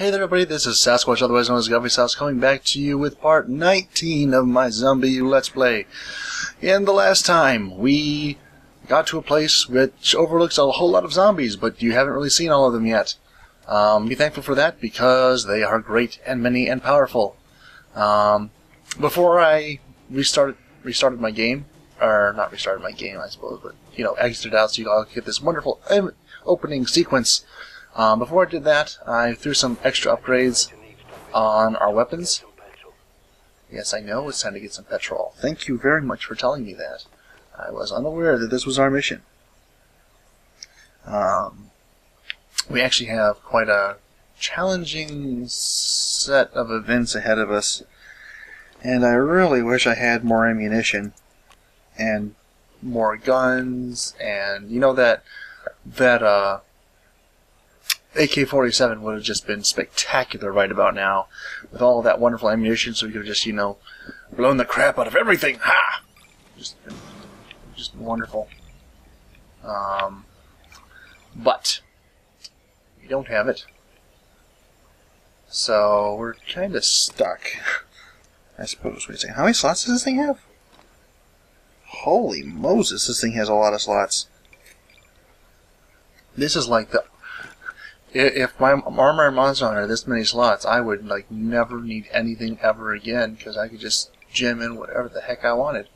Hey there everybody, this is Sasquatch, otherwise known as GaviSauce, coming back to you with part 19 of my zombie Let's Play. And the last time, we got to a place which overlooks a whole lot of zombies, but you haven't really seen all of them yet. Be thankful for that, because they are great and many and powerful. Before I restarted my game, or not restarted my game, I suppose, but, you know, exited out so you all get this wonderful opening sequence. Before I did that, I threw some extra upgrades on our weapons. Yes, I know, it's time to get some petrol. Thank you very much for telling me that. I was unaware that this was our mission. We actually have quite a challenging set of events ahead of us, and I really wish I had more ammunition and more guns, and you know that AK-47 would have just been spectacular right about now, with all that wonderful ammunition, so we could have just, you know, blown the crap out of everything. Ha! Just wonderful. But we don't have it, so we're kind of stuck. I suppose. Wait a second. How many slots does this thing have? Holy Moses! This thing has a lot of slots. This is like the. If my armor and monster hunter had this many slots, I would like never need anything ever again, because I could just jam in whatever the heck I wanted.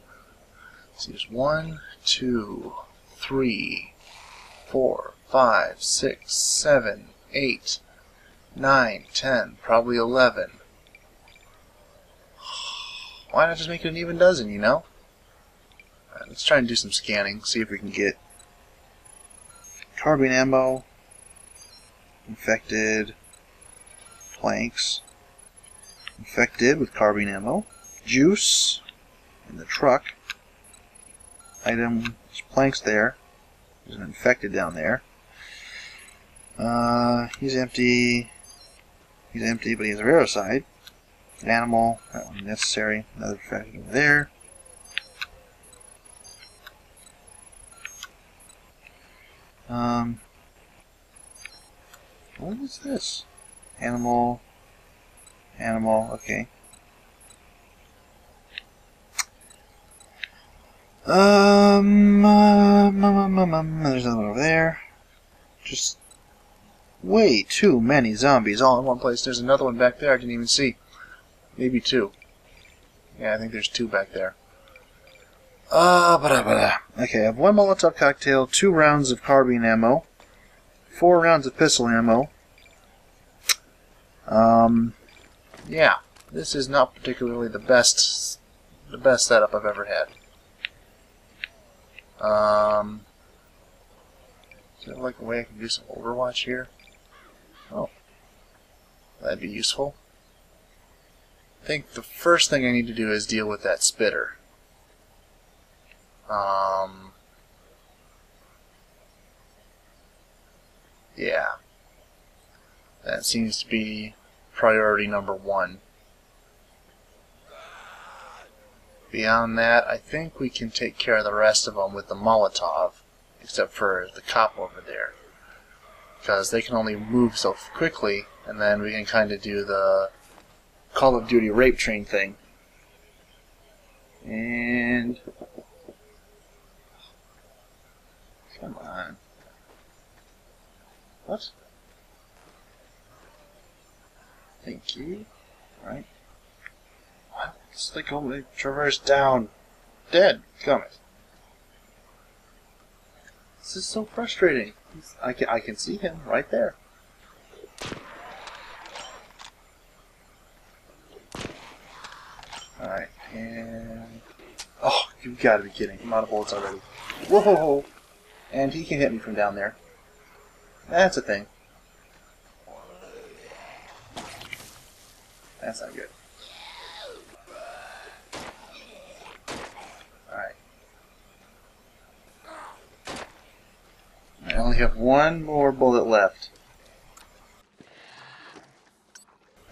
Let's see, there's 1, 2, 3, 4, 5, 6, 7, 8, 9, 10, probably 11. Why not just make it an even dozen, you know? All right, let's try and do some scanning, see if we can get carbine ammo. Infected planks, infected with carbine ammo, juice in the truck, item, there's planks there, there's an infected down there, he's empty, but he has a rare side, an animal, that one necessary, another infected over there, what is this? Animal. Animal. Okay. There's another one over there. Just way too many zombies all in one place. There's another one back there I didn't even see. Maybe two. Yeah, I think there's two back there. Okay, I have 1 Molotov cocktail, 2 rounds of carbine ammo, 4 rounds of pistol ammo. Yeah, this is not particularly the best setup I've ever had. Is there like a way I can do some Overwatch here? Oh, that'd be useful. I think the first thing I need to do is deal with that spitter. Yeah, that seems to be priority number 1. Beyond that, I think we can take care of the rest of them with the Molotov, except for the cop over there, because they can only move so quickly, and then we can kind of do the Call of Duty rape train thing. And... come on. What? Thank you. Alright. What? It's like only traverse down. Dead. Gummit. This is so frustrating. I can see him right there. Alright, and... oh, you've got to be kidding. I'm out of bullets already. Whoa! And he can hit me from down there. That's a thing. That's not good. Alright. I only have 1 more bullet left.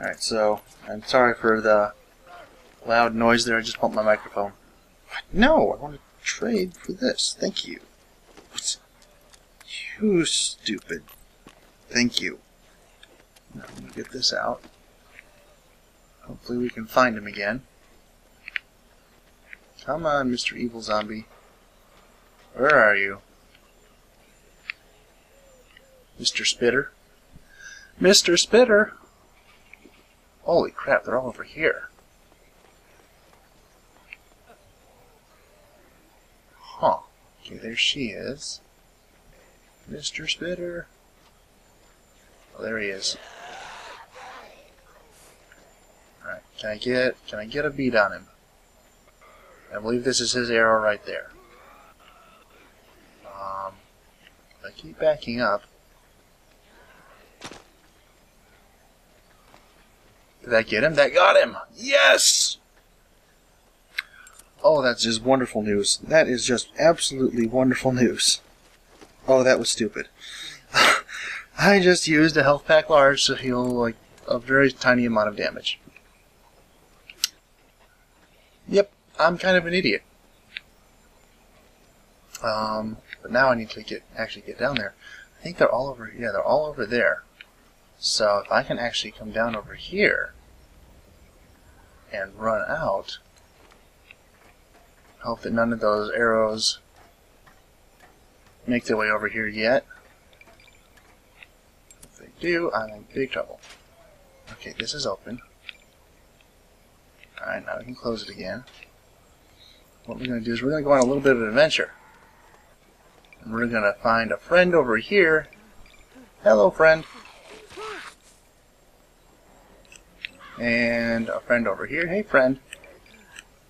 Alright, so I'm sorry for the loud noise there. I just bumped my microphone. No, I want to trade for this. Thank you. You stupid. Thank you. Now I'm gonna get this out. Hopefully we can find him again. Come on, Mr. Evil Zombie. Where are you? Mr. Spitter? Mr. Spitter! Holy crap, they're all over here. Huh. Okay, there she is. Mr. Spitter. Oh, there he is. Alright, can I get a beat on him? I believe this is his arrow right there. I keep backing up. Did that get him? That got him! Yes! Oh, that's just wonderful news. That is just absolutely wonderful news. Oh, that was stupid. I just used a health pack large to heal, like, a very tiny amount of damage. Yep, I'm kind of an idiot. But now I need to actually get down there. I think they're all over, yeah, they're all over there. So if I can actually come down over here and run out, hope that none of those arrows make their way over here yet. If they do, I'm in big trouble. Okay, this is open. Alright, now we can close it again. What we're going to do is we're going to go on a little bit of an adventure. And we're going to find a friend over here. Hello, friend. And a friend over here. Hey, friend.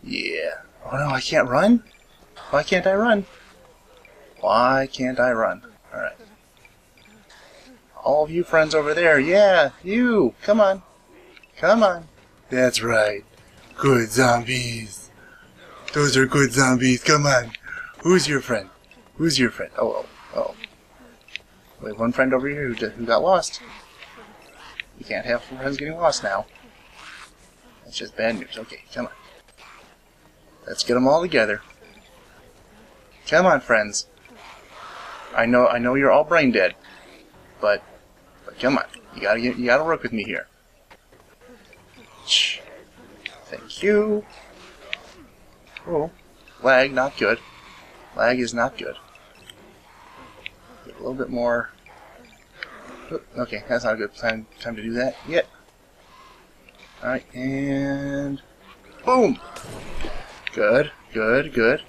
Yeah. Oh, no, I can't run? Why can't I run? Why can't I run? Alright. All of you friends over there. Yeah, you. Come on. Come on. That's right. Good zombies. Those are good zombies. Come on. Who's your friend? Who's your friend? Oh, oh, oh. We have one friend over here who got lost. You can't have friends getting lost now. That's just bad news. Okay, come on. Let's get them all together. Come on, friends. I know you're all brain dead, but come on. You gotta work with me here. Thank you. Oh, lag, not good. Lag is not good. Get a little bit more. Okay, that's not a good time to do that yet. Alright, and boom! Good, good, good.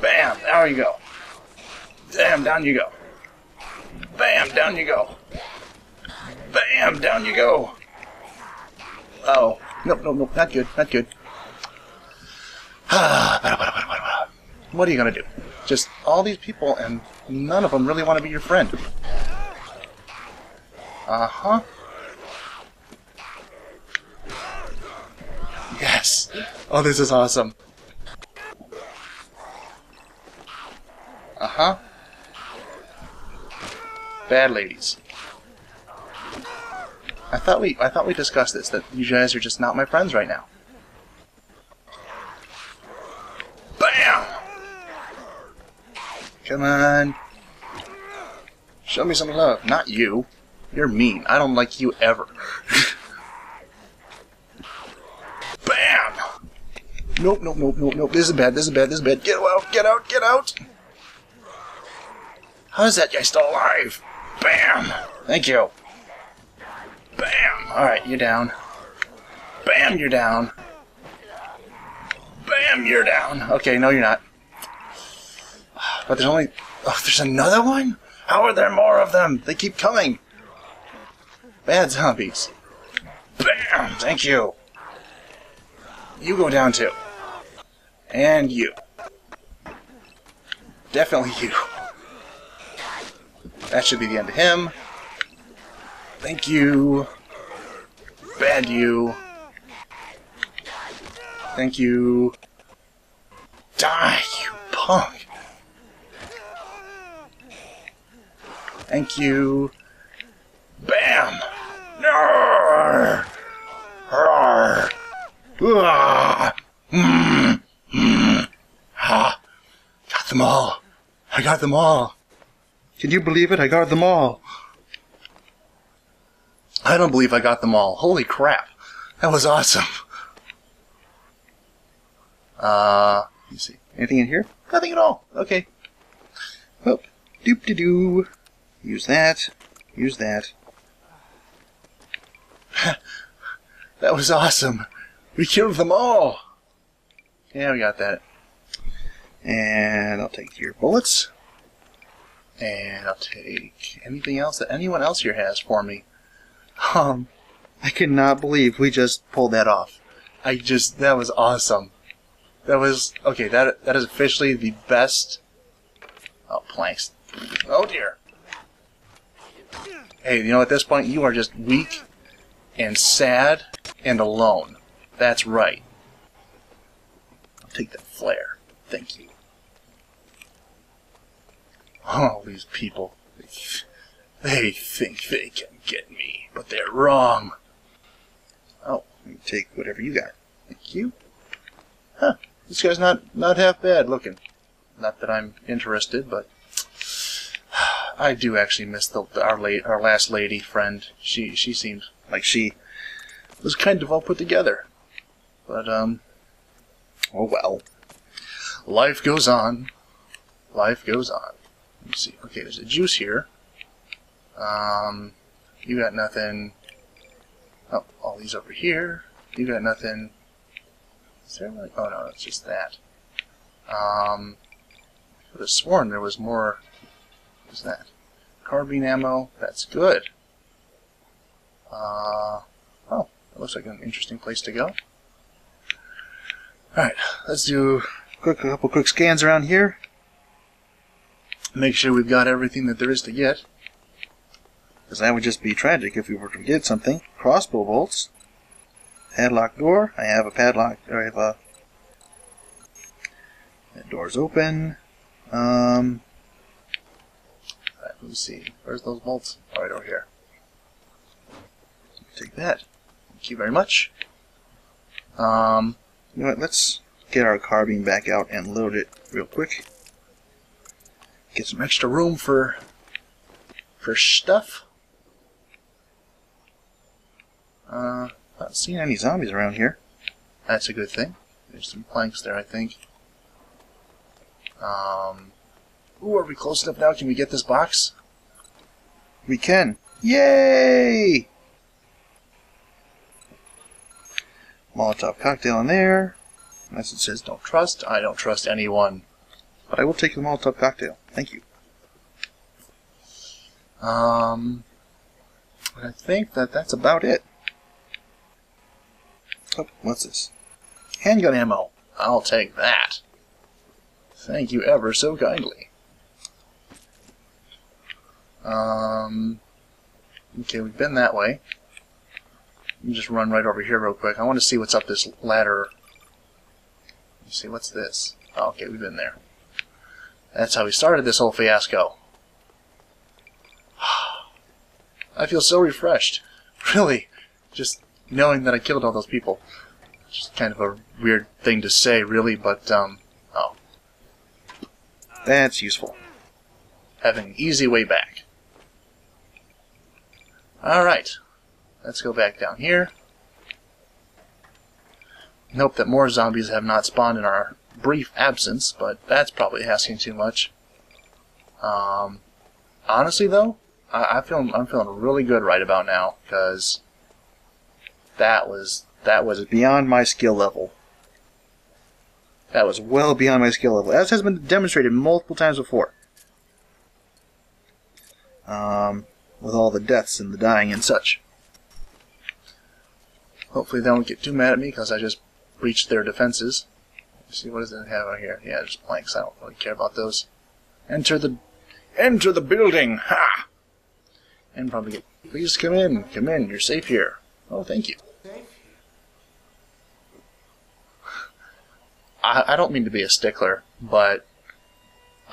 Bam! There you go. Bam! Down you go. Bam! Down you go. Bam! Down you go. Oh. Nope, nope, nope. Not good, not good. What are you going to do? Just all these people, and none of them really want to be your friend. Uh-huh. Yes! Oh, this is awesome. Uh-huh. Bad ladies. I thought we discussed this, that you guys are just not my friends right now. BAM! Come on. Show me some love. Not you. You're mean. I don't like you ever. BAM! Nope, nope, nope, nope, nope. This is bad, this is bad, this is bad. Get out, get out, get out! How is that guy still alive? BAM! Thank you. Bam! Alright, you're down. Bam, you're down. Bam, you're down. Okay, no, you're not. But there's only... Oh, there's another one? How are there more of them? They keep coming. Bad zombies. Bam! Thank you. You go down too. And you. Definitely you. That should be the end of him. Thank you. Bad you. Thank you. Die, you punk. Thank you. Bam. Roar. Roar. Got them all. I got them all. Can you believe it? I got them all. I don't believe I got them all. Holy crap. That was awesome. You see. Anything in here? Nothing at all. Okay. Oh, doop-de-doo. Use that. Use that. That was awesome. We killed them all. Yeah, we got that. And I'll take your bullets. And I'll take anything else that anyone else here has for me. I cannot believe we just pulled that off. That was awesome. That was, okay, that is officially the best. Oh, planks. Oh dear. Hey, you know, at this point you are just weak and sad and alone. That's right. I'll take that flare. Thank you. Oh, these people. They think they can get me, but they're wrong. Oh, let me take whatever you got. Thank you. Huh, this guy's not half bad looking. Not that I'm interested, but I do actually miss our last lady friend. She seemed like she was kind of all put together. But, oh well. Life goes on. Life goes on. Let me see. Okay, there's a juice here. You got nothing. Oh, all these over here. You got nothing. Is there like, oh no, it's just that. I could have sworn there was more. What is that? Carbine ammo. That's good. Oh, that looks like an interesting place to go. Alright, let's do a couple quick scans around here. Make sure we've got everything that there is to get. Because that would just be tragic if we were to get something. Crossbow bolts. Padlock door. I have a padlock. Or I have a... That door's open. Alright, let me see. Where's those bolts? Alright, over here. Take that. Thank you very much. You know what? Let's get our carbine back out and load it real quick. Get some extra room for stuff. Not seeing any zombies around here. That's a good thing. There's some planks there, I think. Ooh, are we close enough now? Can we get this box? We can. Yay! Molotov cocktail in there. Unless it says don't trust. I don't trust anyone. But I will take the Molotov cocktail. Thank you. I think that's about it. Oh, what's this? Handgun ammo. I'll take that. Thank you ever so kindly. Okay, we've been that way. Let me just run right over here real quick. I want to see what's up this ladder. Let me see, what's this? Oh, okay, we've been there. That's how we started this whole fiasco. I feel so refreshed. Really. Just knowing that I killed all those people. Just kind of a weird thing to say, really, but, oh. That's useful. Having an easy way back. Alright. Let's go back down here. And hope that more zombies have not spawned in our brief absence, but that's probably asking too much. Honestly, though, I'm feeling really good right about now, because that was beyond my skill level. That was well beyond my skill level, as has been demonstrated multiple times before. With all the deaths and the dying and such. Hopefully, they don't get too mad at me because I just breached their defenses. See, what does it have out here? Yeah, just planks. I don't really care about those. Enter the building! Ha! And probably get... Please come in. Come in. You're safe here. Oh, thank you. I don't mean to be a stickler, but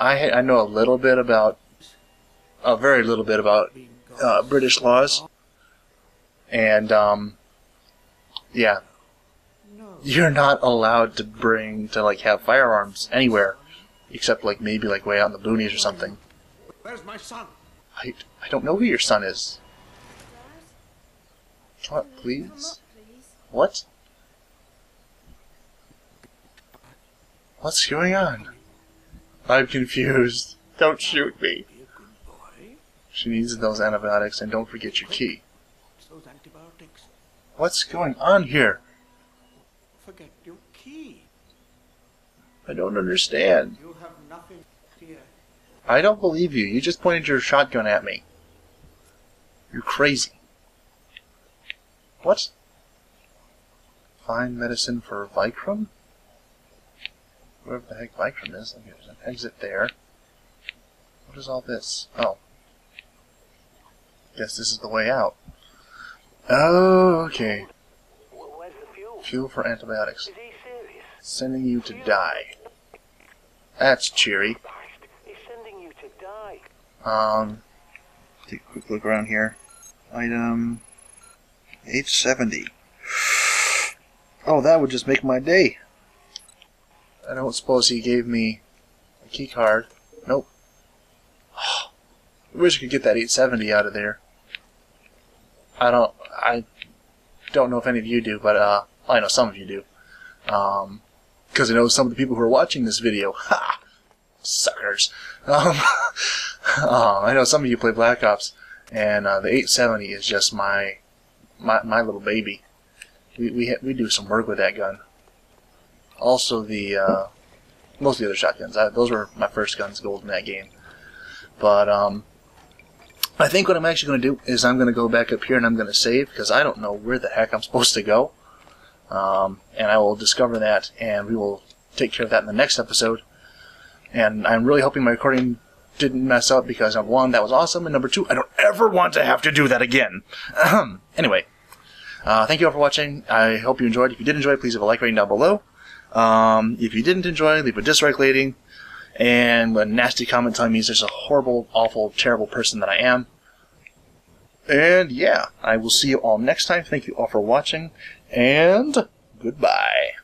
I know a little bit about... A very little bit about British laws. And, yeah. You're not allowed to have firearms anywhere, except, like, maybe, like, way out in the boonies or something. Where's my son? I don't know who your son is. Come up, please. What? What's going on? I'm confused. Don't shoot me. She needs those antibiotics, and don't forget your key. What's going on here? Forget your key. I don't understand. You have nothing here. I don't believe you. You just pointed your shotgun at me. You're crazy. What? Find medicine for Vikram? Wherever the heck Vikram is. Okay, there's an exit there. What is all this? Oh. Guess this is the way out. Oh, okay. Where's the fuel? Fuel for antibiotics. Is he serious? Sending you to die. That's cheery. He's sending you to die. Take a quick look around here. Item 870. Oh, that would just make my day. I don't suppose he gave me a key card. Nope. I wish I could get that 870 out of there. I don't know if any of you do, but I know some of you do. Because I know some of the people who are watching this video. Ha! Suckers. I know some of you play Black Ops, and the 870 is just my little baby. We do some work with that gun. Also the most of the other shotguns. Those were my first guns, gold in that game. But I think what I'm actually going to do is I'm going to go back up here and I'm going to save because I don't know where the heck I'm supposed to go. And I will discover that, and we will take care of that in the next episode. And I'm really hoping my recording didn't mess up because, number one, that was awesome, and number two, I don't ever want to have to do that again. Anyway, thank you all for watching. I hope you enjoyed. If you did enjoy, please leave a like rating down below. If you didn't enjoy, leave a dislike rating. And a nasty comment telling me there's a horrible, awful, terrible person that I am. And yeah, I will see you all next time. Thank you all for watching, and goodbye.